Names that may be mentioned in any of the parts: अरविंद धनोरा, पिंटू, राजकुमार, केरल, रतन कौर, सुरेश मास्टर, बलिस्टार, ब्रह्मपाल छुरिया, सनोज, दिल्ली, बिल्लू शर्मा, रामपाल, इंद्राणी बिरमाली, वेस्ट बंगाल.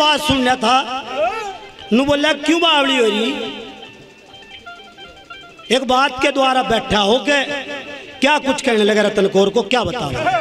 बात सुनना था नू बोला क्यों बावली हो रही। एक बात के द्वारा बैठा हो के क्या कुछ कहने लगा रतन कौर को, क्या बताऊं।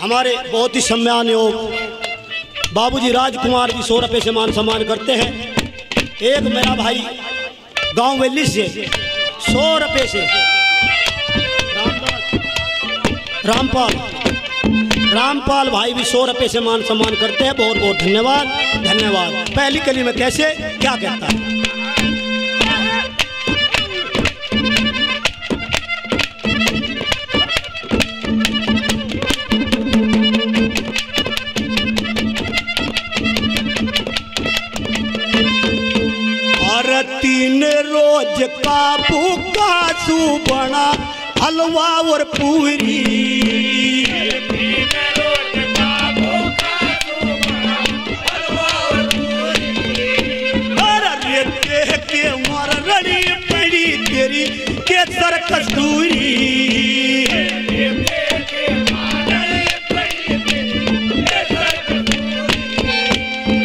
हमारे बहुत ही सम्मान योग बाबूजी राजकुमार जी 100 रुपये से मान सम्मान करते हैं। एक मेरा भाई गांव वेली से 100 रुपये से रामपाल भाई भी 100 रुपये से मान सम्मान करते हैं। बहुत बहुत धन्यवाद धन्यवाद। पहली कली में कैसे क्या कहता है। तीन रोज का भूखा सू बना हलवा और पूरी, तीन रोज का भूखा सू बना हलवा और पूरी। अरे देख के मोर रड़ी पड़ी तेरी केसर कसूरी, देख के मोर रड़ी पड़ी तेरी केसर कसूरी।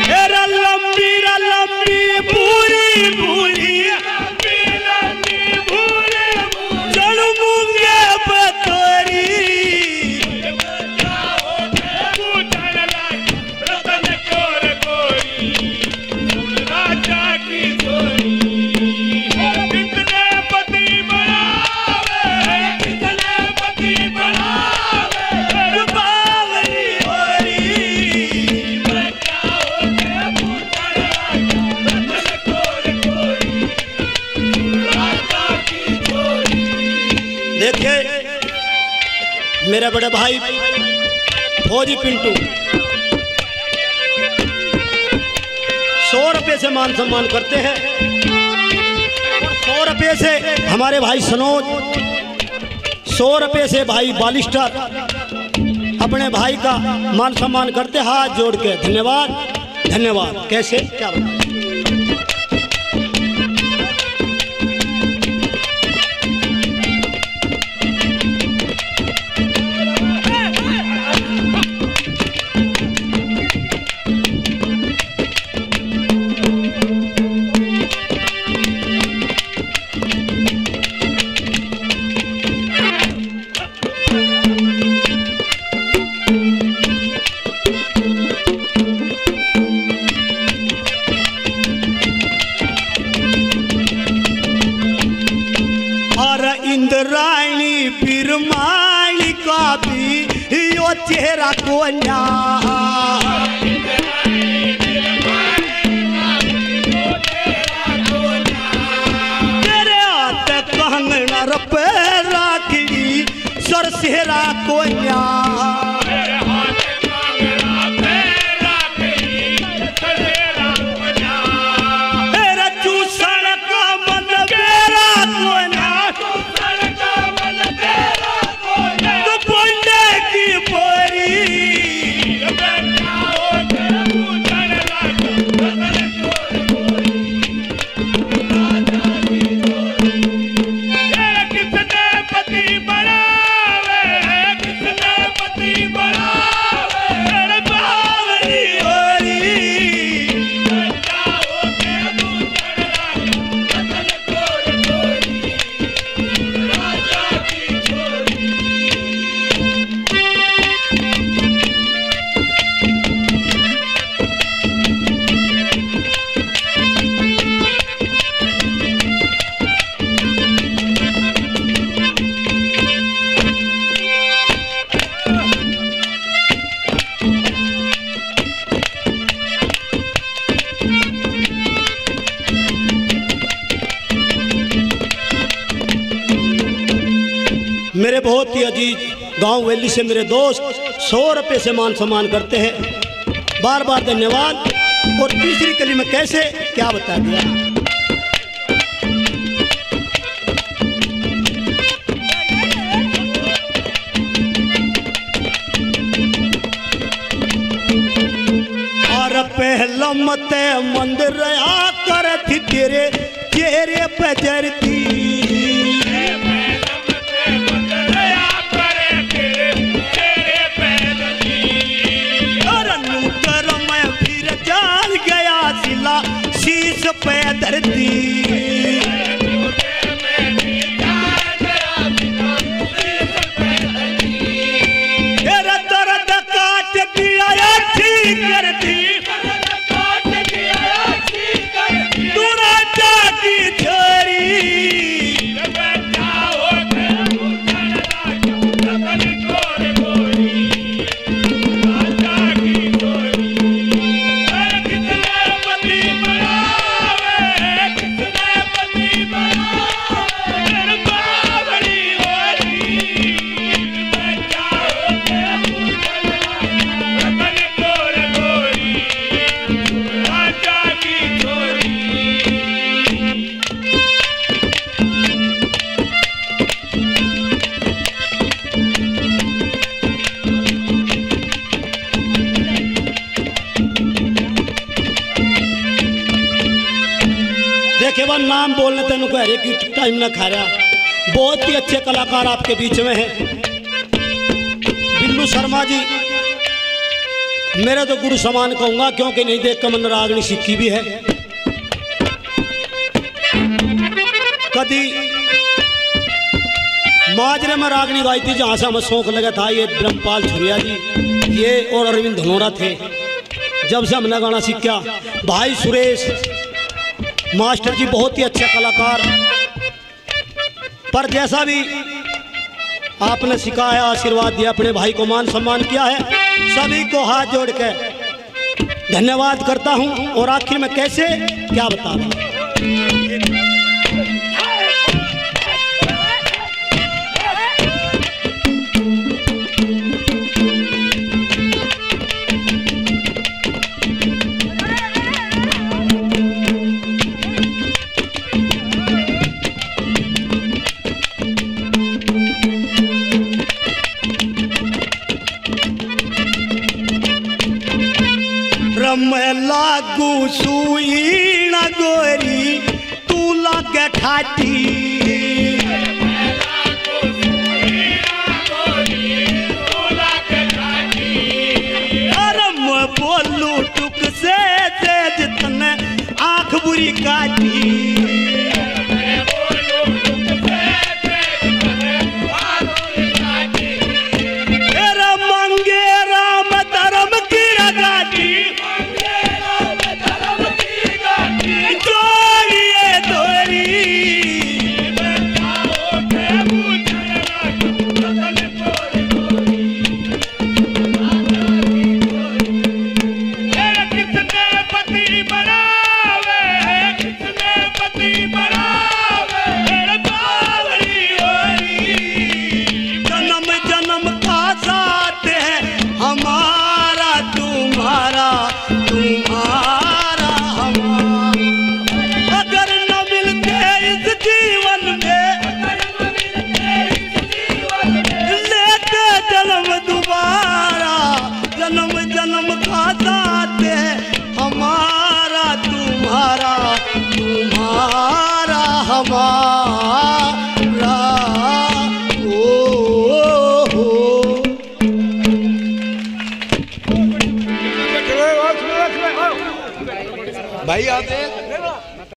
तेरा लंबी लंबी पूरी मेरा बड़ा भाई फौजी पिंटू 100 रुपये से मान सम्मान करते हैं। और 100 रुपये से हमारे भाई सनोज, 100 रुपये से भाई बलिस्टार अपने भाई का मान सम्मान करते हैं। हाथ जोड़ के धन्यवाद धन्यवाद। कैसे क्या बात? इंद्राणी बिरमाली का भी यो चेहरा कोन्या तेरे हाथ कंगना पे राखी सरसेरा कोन्या बहुत ही अजीज गांव वैली से मेरे दोस्त 100 रुपये से मान सम्मान करते हैं, बार बार धन्यवाद। और तीसरी कली में कैसे क्या बता दिया। और पहला मत मंदिर आकर थी तेरे चेहरे पे जरती धरती नाम बोलने तेन को हरे की टाइम न खा रहा। बहुत ही अच्छे कलाकार आपके बीच में हैं बिल्लू शर्मा जी, मेरे तो गुरु समान कहूंगा क्योंकि नहीं देख कमन रागनी सीखी भी है। कभी माजरे में रागनी गाई थी जहां से हमें शौक लगा था। ये ब्रह्मपाल छुरिया जी ये और अरविंद धनोरा थे। जब से हमने गाना सीखा भाई सुरेश मास्टर जी बहुत ही अच्छे कलाकार, पर जैसा भी आपने सिखाया आशीर्वाद दिया अपने भाई को मान सम्मान किया है, सभी को हाथ जोड़ के धन्यवाद करता हूं। और आखिर में कैसे क्या बता रहा बाबा।